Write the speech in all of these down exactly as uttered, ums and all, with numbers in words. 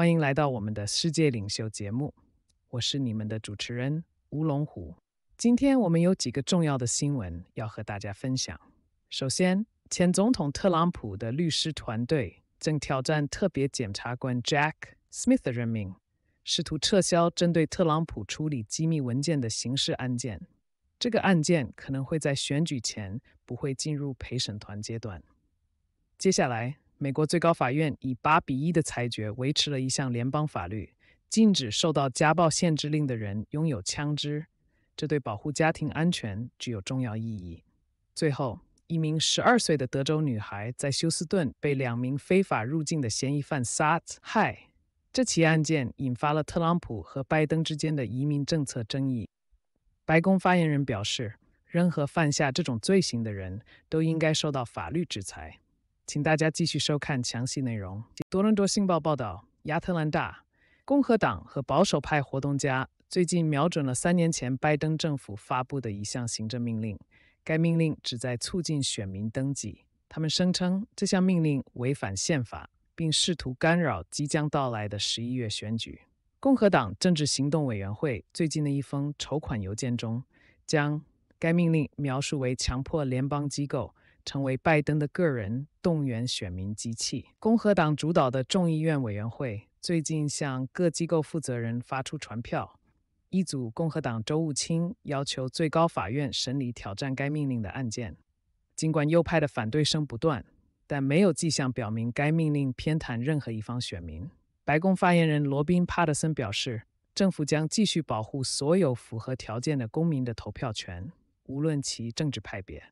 欢迎来到我们的世界领袖节目，我是你们的主持人吴龙虎。今天我们有几个重要的新闻要和大家分享。首先，前总统特朗普的律师团队正挑战特别检察官 Jack Smith 的任命，试图撤销针对特朗普处理机密文件的刑事案件。这个案件可能会在选举前不会进入陪审团阶段。接下来，美国最高法院以八比一的裁决维持了一项联邦法律，禁止受到家暴限制令的人拥有枪支，这对保护家庭安全具有重要意义。最后，一名十二岁的德州女孩在休斯顿被两名非法入境的嫌疑犯杀害，这起案件引发了特朗普和拜登之间的移民政策争议。白宫发言人表示，任何犯下这种罪行的人都应该受到法律制裁。请大家继续收看详细内容。多伦多信报报道，亚特兰大共和党和保守派活动家最近瞄准了三年前拜登政府发布的一项行政命令，该命令旨在促进选民登记。他们声称这项命令违反宪法，并试图干扰即将到来的十一月选举。共和党政治行动委员会最近的一封筹款邮件中，将该命令描述为强迫联邦机构成为拜登的个人动员选民机器。共和党主导的众议院委员会最近向各机构负责人发出传票，一组共和党州务卿要求最高法院审理挑战该命令的案件。尽管右派的反对声不断，但没有迹象表明该命令偏袒任何一方选民。白宫发言人罗宾·帕特森表示，政府将继续保护所有符合条件的公民的投票权，无论其政治派别。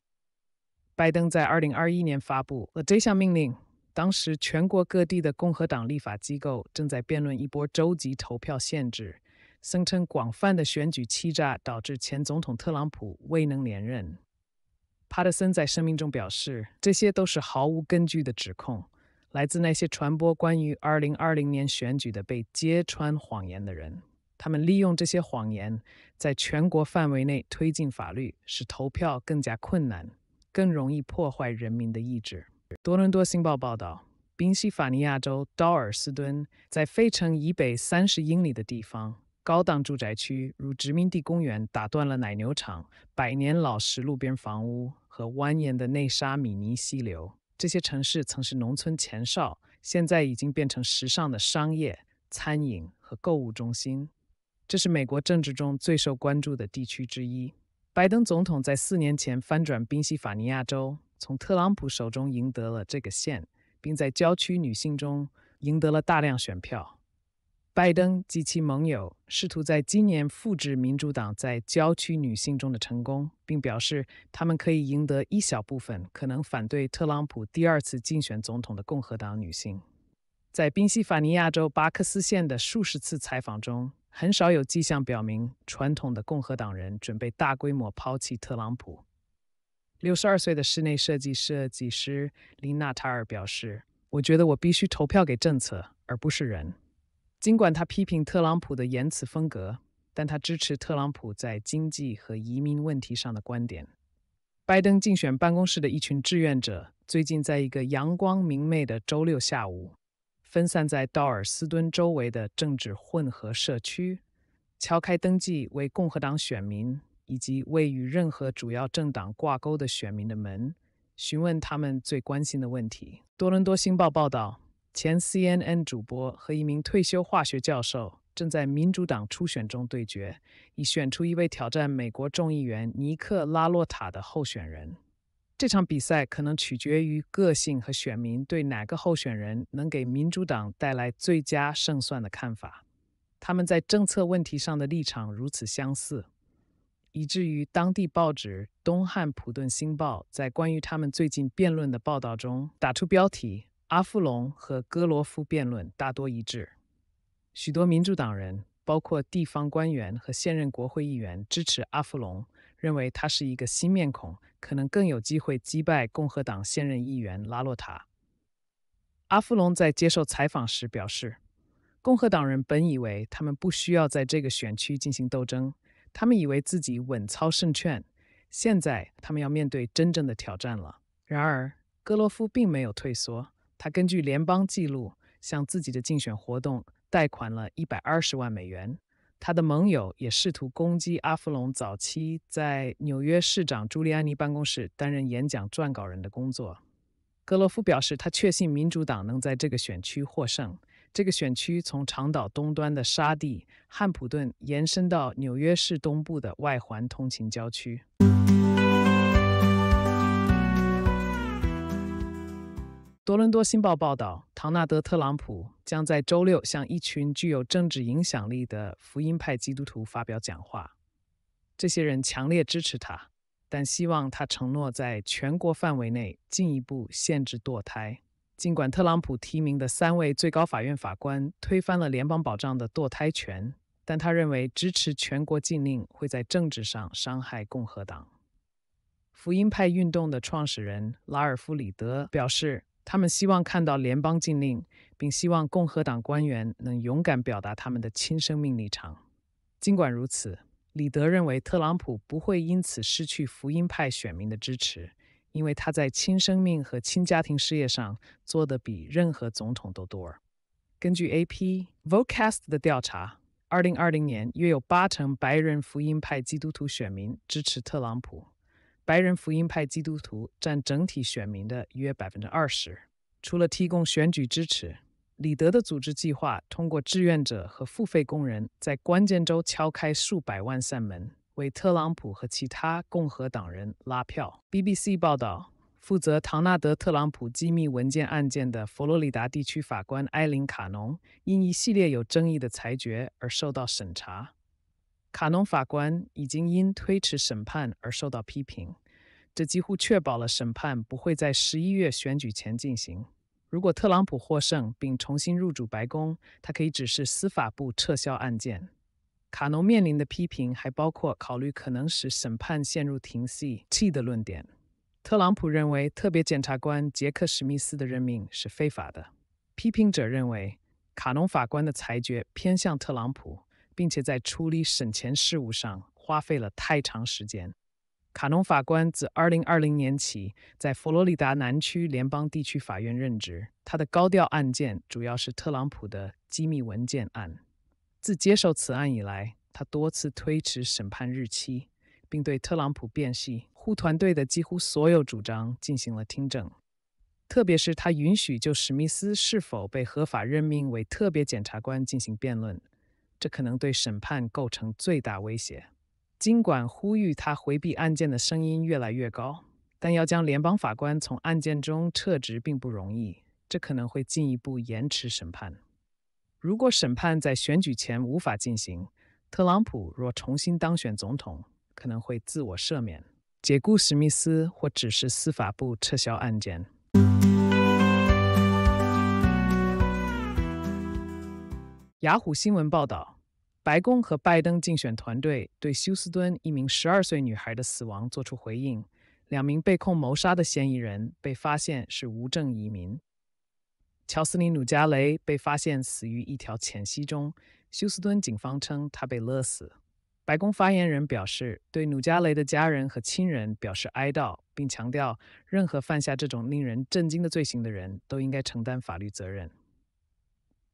拜登在二零二一年发布了这项命令，当时全国各地的共和党立法机构正在辩论一波州级投票限制，声称广泛的选举欺诈导致前总统特朗普未能连任。帕特森在声明中表示，这些都是毫无根据的指控，来自那些传播关于二零二零年选举的被揭穿谎言的人。他们利用这些谎言在全国范围内推进法律，使投票更加困难，更容易破坏人民的意志。多伦多信报报道，宾夕法尼亚州道尔斯敦在费城以北三十英里的地方，高档住宅区如殖民地公园打断了奶牛场、百年老石路边房屋和蜿蜒的内沙米尼溪流。这些城市曾是农村前哨，现在已经变成时尚的商业、餐饮和购物中心。这是美国政治中最受关注的地区之一。拜登总统在四年前翻转宾夕法尼亚州，从特朗普手中赢得了这个县，并在郊区女性中赢得了大量选票。拜登及其盟友试图在今年复制民主党在郊区女性中的成功，并表示他们可以赢得一小部分可能反对特朗普第二次竞选总统的共和党女性。在宾夕法尼亚州巴克斯县的数十次采访中，很少有迹象表明传统的共和党人准备大规模抛弃特朗普。六十二岁的室内设计设计师林纳塔尔表示，我觉得我必须投票给政策，而不是人。尽管他批评特朗普的言辞风格，但他支持特朗普在经济和移民问题上的观点。拜登竞选办公室的一群志愿者最近在一个阳光明媚的周六下午，分散在道尔斯敦周围的政治混合社区，敲开登记为共和党选民以及未与任何主要政党挂钩的选民的门，询问他们最关心的问题。多伦多星报报道，前 C N N 主播和一名退休化学教授正在民主党初选中对决，以选出一位挑战美国众议员尼克拉洛塔的候选人。这场比赛可能取决于个性和选民对哪个候选人能给民主党带来最佳胜算的看法。他们在政策问题上的立场如此相似，以至于当地报纸《东汉普顿新报》在关于他们最近辩论的报道中打出标题：阿夫隆和戈罗夫辩论大多一致。许多民主党人，包括地方官员和现任国会议员，支持阿夫隆，认为他是一个新面孔，可能更有机会击败共和党现任议员拉洛塔。阿夫隆在接受采访时表示，共和党人本以为他们不需要在这个选区进行斗争，他们以为自己稳操胜券，现在他们要面对真正的挑战了。然而，戈洛夫并没有退缩，他根据联邦记录向自己的竞选活动贷款了一百二十万美元。他的盟友也试图攻击阿弗隆早期在纽约市长朱利安尼办公室担任演讲撰稿人的工作。格罗夫表示，他确信民主党能在这个选区获胜。这个选区从长岛东端的沙地、汉普顿延伸到纽约市东部的外环通勤郊区。多伦多新报报道，唐纳德·特朗普将在周六向一群具有政治影响力的福音派基督徒发表讲话。这些人强烈支持他，但希望他承诺在全国范围内进一步限制堕胎。尽管特朗普提名的三位最高法院法官推翻了联邦保障的堕胎权，但他认为支持全国禁令会在政治上伤害共和党。福音派运动的创始人拉尔夫·里德表示，他们希望看到联邦禁令，并希望共和党官员能勇敢表达他们的亲生命立场。尽管如此，里德认为特朗普不会因此失去福音派选民的支持，因为他在亲生命和亲家庭事业上做得比任何总统都多。根据 A P Votecast 的调查，二零二零年约有八成白人福音派基督徒选民支持特朗普。白人福音派基督徒占整体选民的约 百分之二十。 除了提供选举支持，里德的组织计划通过志愿者和付费工人在关键州敲开数百万扇门，为特朗普和其他共和党人拉票。 B B C 报道，负责唐纳德·特朗普机密文件案件的佛罗里达地区法官埃琳·卡农因一系列有争议的裁决而受到审查。卡农法官已经因推迟审判而受到批评，这几乎确保了审判不会在十一月选举前进行。如果特朗普获胜并重新入主白宫，他可以指示司法部撤销案件。卡农面临的批评还包括考虑可能使审判陷入停息期的论点。特朗普认为特别检察官杰克·史密斯的任命是非法的。批评者认为卡农法官的裁决偏向特朗普，并且在处理审前事务上花费了太长时间。卡农法官自二零二零年起在佛罗里达南区联邦地区法院任职，他的高调案件主要是特朗普的机密文件案。自接受此案以来，他多次推迟审判日期，并对特朗普辩系护团队的几乎所有主张进行了听证，特别是他允许就史密斯是否被合法任命为特别检察官进行辩论。这可能对审判构成最大威胁。尽管呼吁他回避案件的声音越来越高，但要将联邦法官从案件中撤职并不容易，这可能会进一步延迟审判。如果审判在选举前无法进行，特朗普若重新当选总统，可能会自我赦免、解雇史密斯或指示司法部撤销案件。雅虎新闻报道，白宫和拜登竞选团队对休斯敦一名十二岁女孩的死亡作出回应，两名被控谋杀的嫌疑人被发现是无证移民。乔斯琳·努加雷被发现死于一条浅溪中，休斯敦警方称她被勒死。白宫发言人表示，对努加雷的家人和亲人表示哀悼，并强调任何犯下这种令人震惊的罪行的人都应该承担法律责任。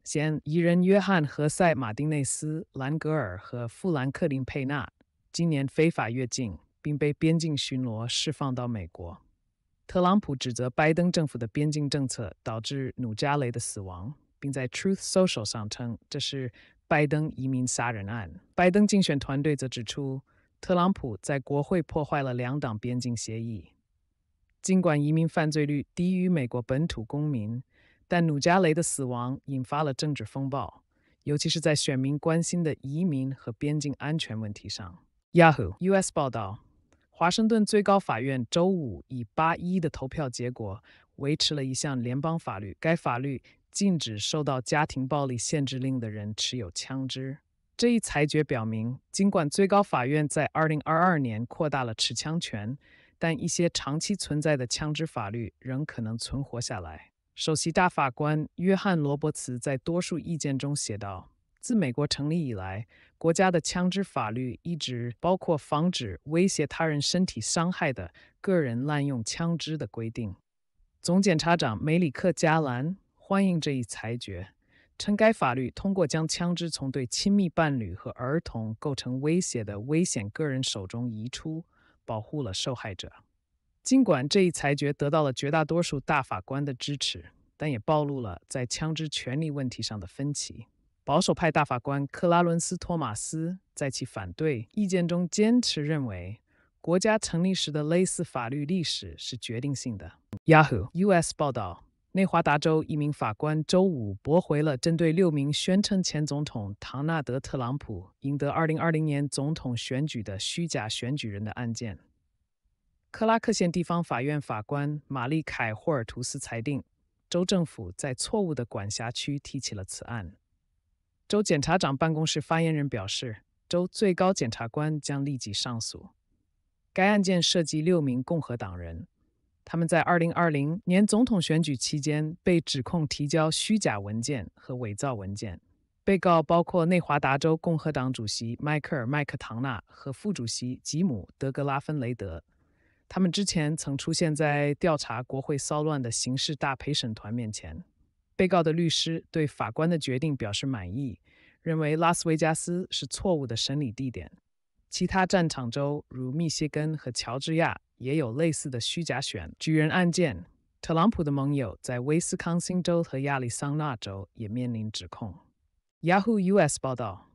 嫌疑人约翰·何塞·马丁内斯、兰格尔和富兰克林·佩纳今年非法越境，并被边境巡逻释放到美国。特朗普指责拜登政府的边境政策导致努加雷的死亡，并在 Truth Social 上称这是拜登移民杀人案。拜登竞选团队则指出，特朗普在国会破坏了两党边境协议。尽管移民犯罪率低于美国本土公民，但努加雷的死亡引发了政治风暴，尤其是在选民关心的移民和边境安全问题上。 Yahoo U S 报道，华盛顿最高法院周五以八比一的投票结果维持了一项联邦法律，该法律禁止受到家庭暴力限制令的人持有枪支。这一裁决表明，尽管最高法院在二零二二年扩大了持枪权，但一些长期存在的枪支法律仍可能存活下来。首席大法官约翰·罗伯茨在多数意见中写道，自美国成立以来，国家的枪支法律一直包括防止威胁他人身体伤害的个人滥用枪支的规定。总检察长梅里克·加兰欢迎这一裁决，称该法律通过将枪支从对亲密伴侣和儿童构成威胁的危险个人手中移出，保护了受害者。尽管这一裁决得到了绝大多数大法官的支持，但也暴露了在枪支权利问题上的分歧。保守派大法官克拉伦斯·托马斯在其反对意见中坚持认为，国家成立时的类似法律历史是决定性的。Yahoo! U S 报道，内华达州一名法官周五驳回了针对六名宣称前总统唐纳德·特朗普赢得二零二零年总统选举的虚假选举人的案件。克拉克县地方法院法官玛丽·凯霍尔图斯裁定，州政府在错误的管辖区提起了此案。州检察长办公室发言人表示，州最高检察官将立即上诉。该案件涉及六名共和党人，他们在二零二零年总统选举期间被指控提交虚假文件和伪造文件。被告包括内华达州共和党主席迈克尔·麦克唐纳和副主席吉姆·德格拉芬雷德。他们之前曾出现在调查国会骚乱的刑事大陪审团面前。被告的律师对法官的决定表示满意，认为拉斯维加斯是错误的审理地点。其他战场州如密歇根和乔治亚也有类似的虚假选举人案件。特朗普的盟友在威斯康星州和亚利桑那州也面临指控。Yahoo U S 报道，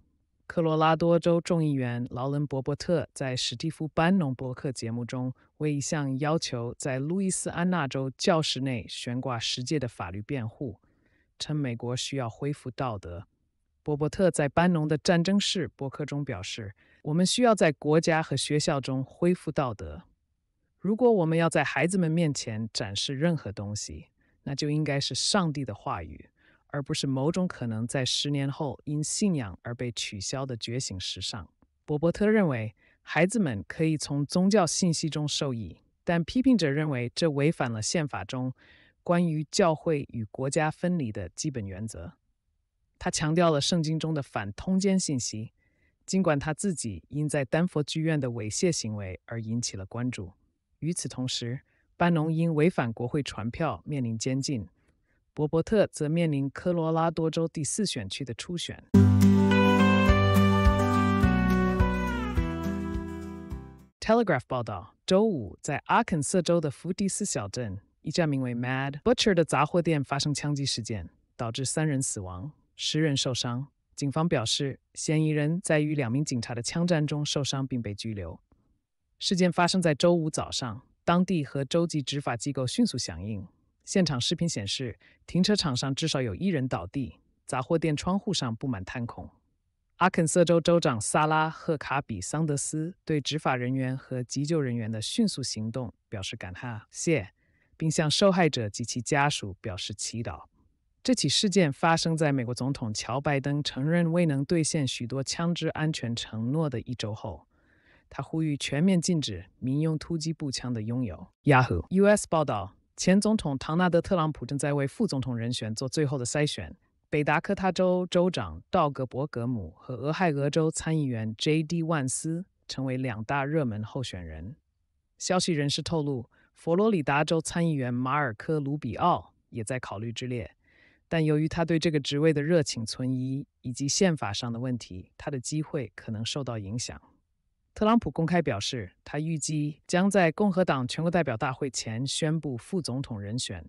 科罗拉多州众议员劳伦·伯伯特在史蒂夫·班农伯克节目中为一项要求在路易斯安那州教室内悬挂十诫的法律辩护，称美国需要恢复道德。伯伯特在班农的战争式博客中表示，我们需要在国家和学校中恢复道德。如果我们要在孩子们面前展示任何东西，那就应该是上帝的话语，而不是某种可能在十年后因信仰而被取消的觉醒时尚。伯伯特认为，孩子们可以从宗教信息中受益，但批评者认为这违反了宪法中关于教会与国家分离的基本原则。他强调了圣经中的反通奸信息，尽管他自己因在丹佛剧院的猥亵行为而引起了关注。与此同时，班农因违反国会传票面临监禁，伯伯特则面临科罗拉多州第四选区的初选。Telegraph 报道，周五在阿肯色州的福迪斯小镇，一家名为 Mad Butcher 的杂货店发生枪击事件，导致三人死亡，十人受伤。警方表示，嫌疑人在与两名警察的枪战中受伤并被拘留。事件发生在周五早上，当地和州级执法机构迅速响应。现场视频显示，停车场上至少有一人倒地，杂货店窗户上布满弹孔。阿肯色州州长萨拉·赫卡比·桑德斯对执法人员和急救人员的迅速行动表示感谢，并向受害者及其家属表示祈祷。这起事件发生在美国总统乔·拜登承认未能兑现许多枪支安全承诺的一周后，他呼吁全面禁止民用突击步枪的拥有。Yahoo! U S 报道，前总统唐纳德·特朗普正在为副总统人选做最后的筛选。北达科他州州长道格·伯格姆和俄亥俄州参议员 J D 万斯成为两大热门候选人。消息人士透露，佛罗里达州参议员马尔科·卢比奥也在考虑之列，但由于他对这个职位的热情存疑以及宪法上的问题，他的机会可能受到影响。特朗普公开表示，他预计将在共和党全国代表大会前宣布副总统人选，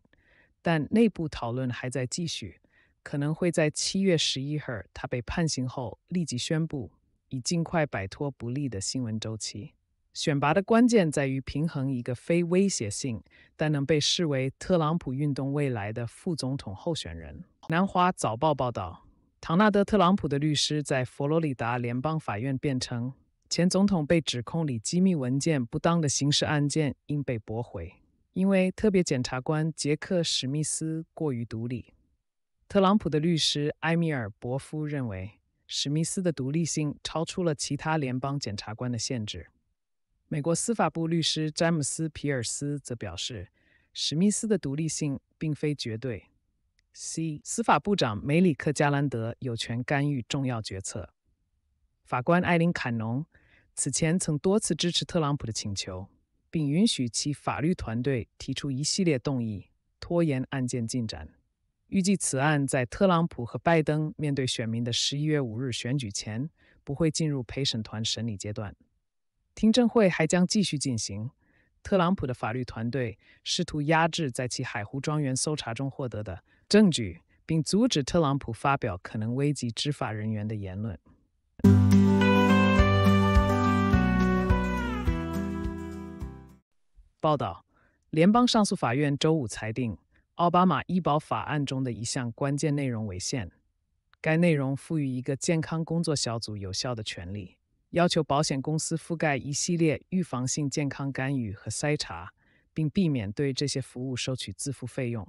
但内部讨论还在继续，可能会在七月十一日他被判刑后立即宣布，以尽快摆脱不利的新闻周期。选拔的关键在于平衡一个非威胁性但能被视为特朗普运动未来的副总统候选人。南华早报报道，唐纳德·特朗普的律师在佛罗里达联邦法院辩称，前总统被指控里机密文件不当的刑事案件应被驳回，因为特别检察官杰克·史密斯过于独立。特朗普的律师埃米尔·伯夫认为，史密斯的独立性超出了其他联邦检察官的限制。美国司法部律师詹姆斯·皮尔斯则表示，史密斯的独立性并非绝对。C. 司法部长梅里克·加兰德有权干预重要决策。法官艾琳·坎农此前曾多次支持特朗普的请求，并允许其法律团队提出一系列动议，拖延案件进展。预计此案在特朗普和拜登面对选民的十一月五日选举前不会进入陪审团审理阶段。听证会还将继续进行。特朗普的法律团队试图压制在其海湖庄园搜查中获得的证据，并阻止特朗普发表可能危及执法人员的言论。报道：联邦上诉法院周五裁定，奥巴马医保法案中的一项关键内容违宪。该内容赋予一个健康工作小组有效的权利，要求保险公司覆盖一系列预防性健康干预和筛查，并避免对这些服务收取自付费用。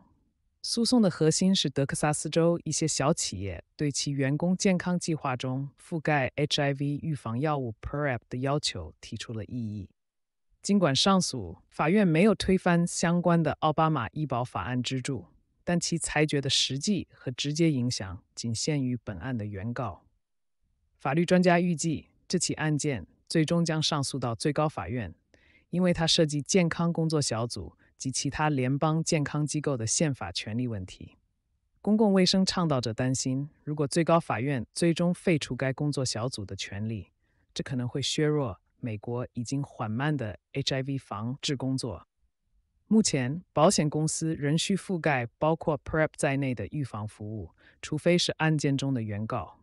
诉讼的核心是德克萨斯州一些小企业对其员工健康计划中覆盖 H I V 预防药物 P R E P 的要求提出了异议。尽管上诉法院没有推翻相关的奥巴马医保法案支柱，但其裁决的实际和直接影响仅限于本案的原告。法律专家预计，这起案件最终将上诉到最高法院，因为它涉及健康工作小组及其他联邦健康机构的宪法权利问题。公共卫生倡导者担心，如果最高法院最终废除该工作小组的权利，这可能会削弱美国已经缓慢的 H I V 防治工作。目前，保险公司仍需覆盖包括 P R E P 在内的预防服务，除非是案件中的原告。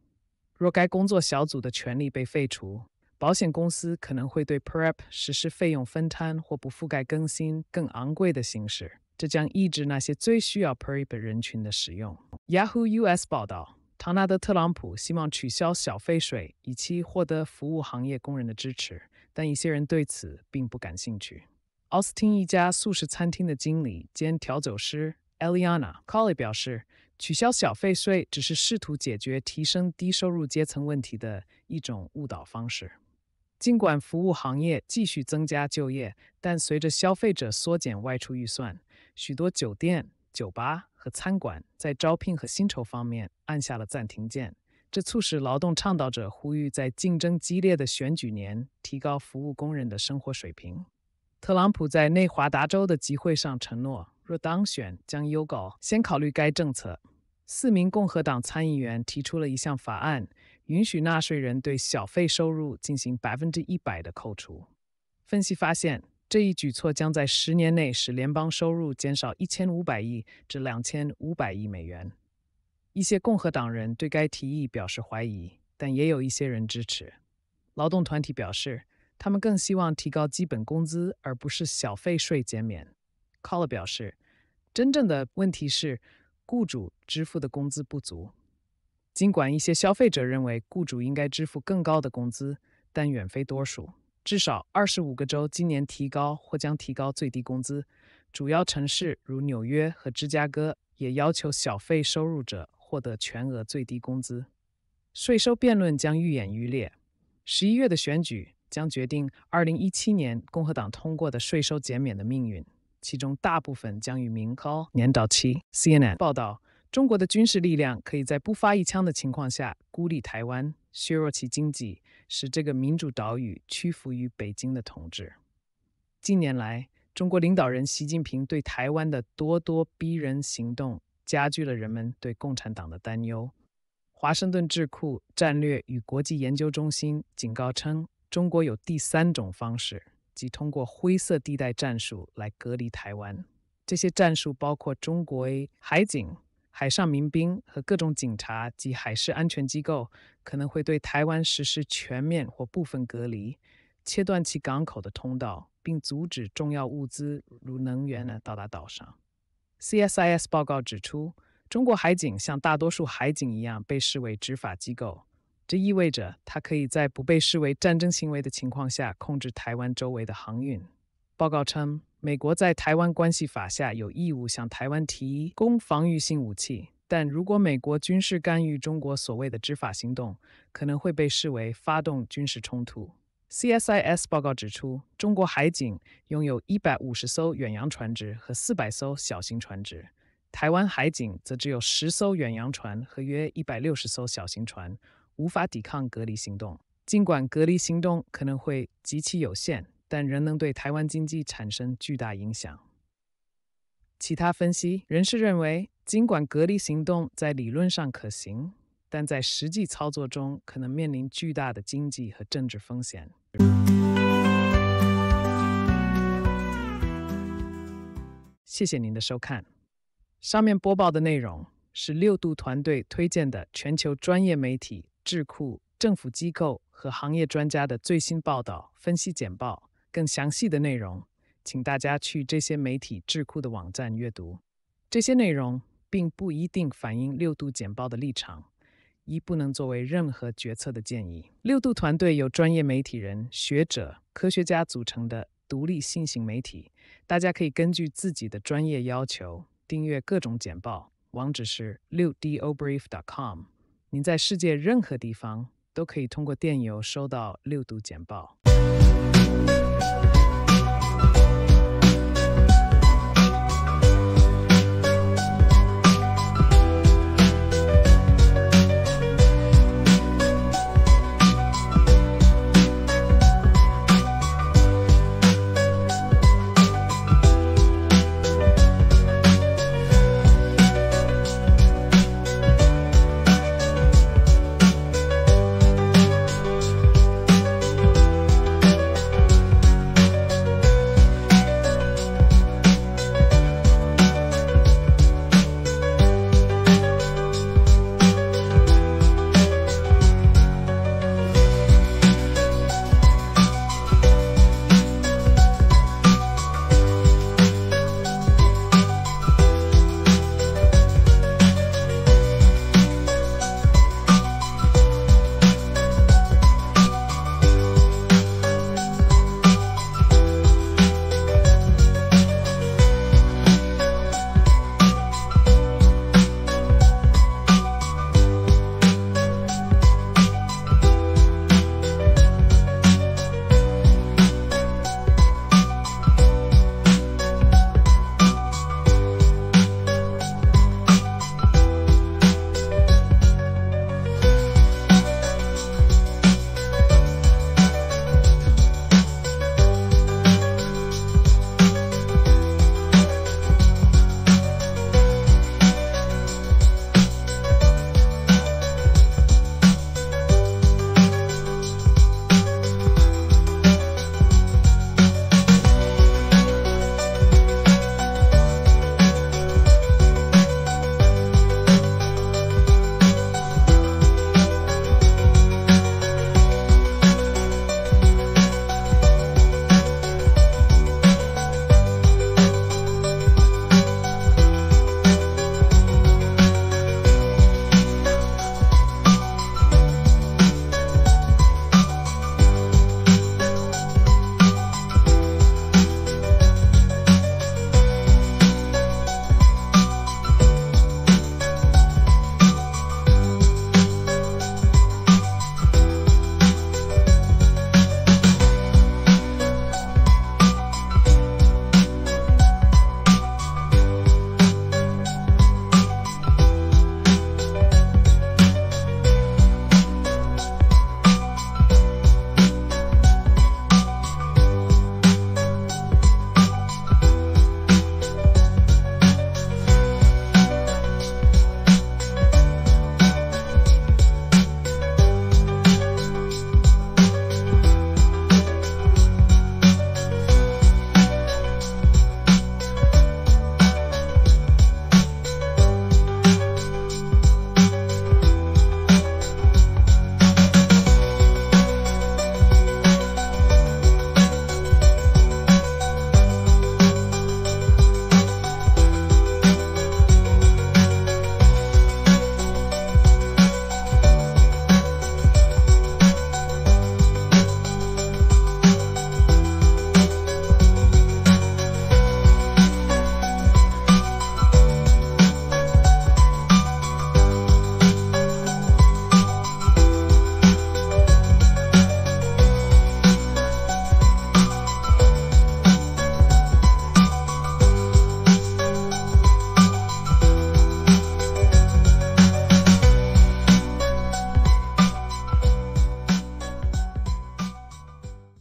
若该工作小组的权利被废除，保险公司可能会对 P R E P 实施费用分摊或不覆盖更新更昂贵的形式，这将抑制那些最需要 P R E P 人群的使用。Yahoo U S 报道，唐纳德·特朗普希望取消小费税，以期获得服务行业工人的支持，但一些人对此并不感兴趣。奥斯汀一家素食餐厅的经理兼调酒师 Eliana Collie 表示，取消小费税只是试图解决提升低收入阶层问题的一种误导方式。尽管服务行业继续增加就业，但随着消费者缩减外出预算，许多酒店、酒吧和餐馆在招聘和薪酬方面按下了暂停键，这促使劳动倡导者呼吁在竞争激烈的选举年提高服务工人的生活水平。特朗普在内华达州的集会上承诺，若当选将优稿先考虑该政策。四名共和党参议员提出了一项法案，允许纳税人对小费收入进行 百分之百 的扣除。分析发现，这一举措将在十年内使联邦收入减少一千五百亿至两千五百亿美元。一些共和党人对该提议表示怀疑，但也有一些人支持。劳动团体表示，他们更希望提高基本工资，而不是小费税减免。Collie 表示，真正的问题是雇主支付的工资不足。尽管一些消费者认为雇主应该支付更高的工资，但远非多数。至少二十五个州今年提高或将提高最低工资，主要城市如纽约和芝加哥也要求小费收入者获得全额最低工资。税收辩论将愈演愈烈。十一月的选举将决定二零一七年共和党通过的税收减免的命运，其中大部分将与民高年到期。C N N 报道，中国的军事力量可以在不发一枪的情况下孤立台湾，削弱其经济，使这个民主岛屿屈服于北京的统治。近年来，中国领导人习近平对台湾的咄咄逼人行动加剧了人们对共产党的担忧。华盛顿智库战略与国际研究中心警告称，中国有第三种方式，即通过灰色地带战术来隔离台湾。这些战术包括中国海警、海上民兵和各种警察及海事安全机构可能会对台湾实施全面或部分隔离，切断其港口的通道，并阻止重要物资如能源到达岛上。C S I S 报告指出，中国海警像大多数海警一样被视为执法机构，这意味着它可以在不被视为战争行为的情况下控制台湾周围的航运。报告称，美国在台湾关系法下有义务向台湾提供防御性武器，但如果美国军事干预中国所谓的执法行动，可能会被视为发动军事冲突。C S I S 报告指出，中国海警拥有一百五十艘远洋船只和四百艘小型船只，台湾海警则只有十艘远洋船和约一百六十艘小型船，无法抵抗隔离行动。尽管隔离行动可能会极其有限，但仍能对台湾经济产生巨大影响。其他分析人士认为，尽管隔离行动在理论上可行，但在实际操作中可能面临巨大的经济和政治风险。谢谢您的收看。上面播报的内容是六度团队推荐的全球专业媒体、智库、政府机构和行业专家的最新报道、分析简报。更详细的内容，请大家去这些媒体智库的网站阅读。这些内容并不一定反映六度简报的立场，亦不能作为任何决策的建议。六度团队由专业媒体人、学者、科学家组成的独立新型媒体，大家可以根据自己的专业要求订阅各种简报，网址是 六 d o brief 点 com。 您在世界任何地方都可以通过电邮收到六度简报。